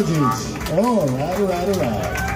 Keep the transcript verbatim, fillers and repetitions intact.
All right, all right, all right.